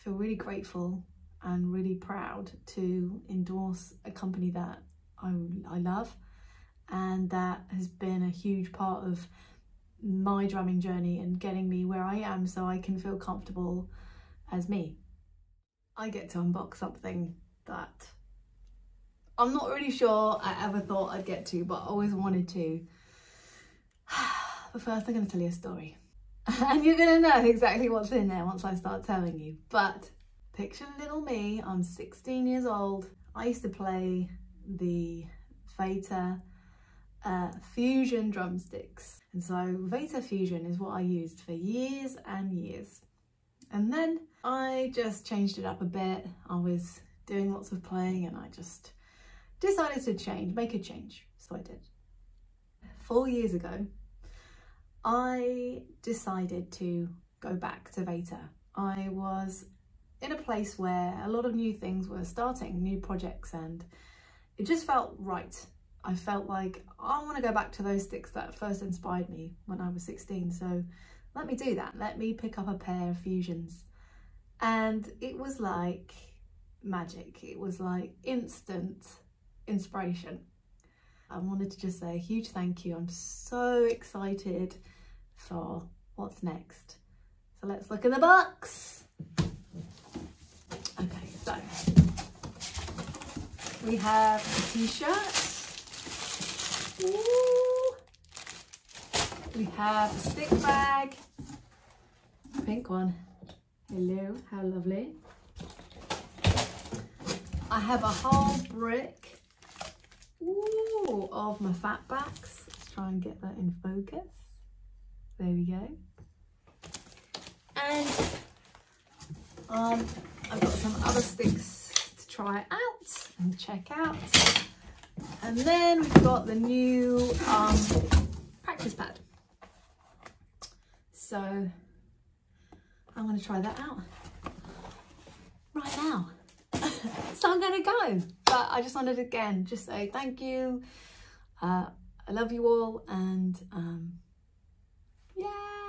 I feel really grateful and really proud to endorse a company that I love, and that has been a huge part of my drumming journey and getting me where I am so I can feel comfortable as me. I get to unbox something that I'm not really sure I ever thought I'd get to, but I always wanted to. But first I'm going to tell you a story. And you're going to know exactly what's in there once I start telling you. But picture little me, I'm 16 years old. I used to play the Vater Fusion drumsticks. And so Vater Fusion is what I used for years and years. And then I just changed it up a bit. I was doing lots of playing and I just decided to make a change. So I did. 4 years ago, I decided to go back to Vater. I was in a place where a lot of new things were starting, new projects, and it just felt right. I felt like I want to go back to those sticks that first inspired me when I was 16. So let me do that. Let me pick up a pair of Fusions. And it was like magic. It was like instant inspiration. I wanted to just say a huge thank you. I'm so excited for what's next. So let's look in the box. Okay, so we have a t-shirt. Ooh. We have a stick bag, pink one. Hello, how lovely. I have a whole brick, ooh, of my fat backs. Let's try and get that in focus. There we go. And I've got some other sticks to try out and check out. And then we've got the new practice pad. So I'm going to try that out right now. So I'm going to go. But I just wanted to, again, just say thank you. I love you all. And yeah.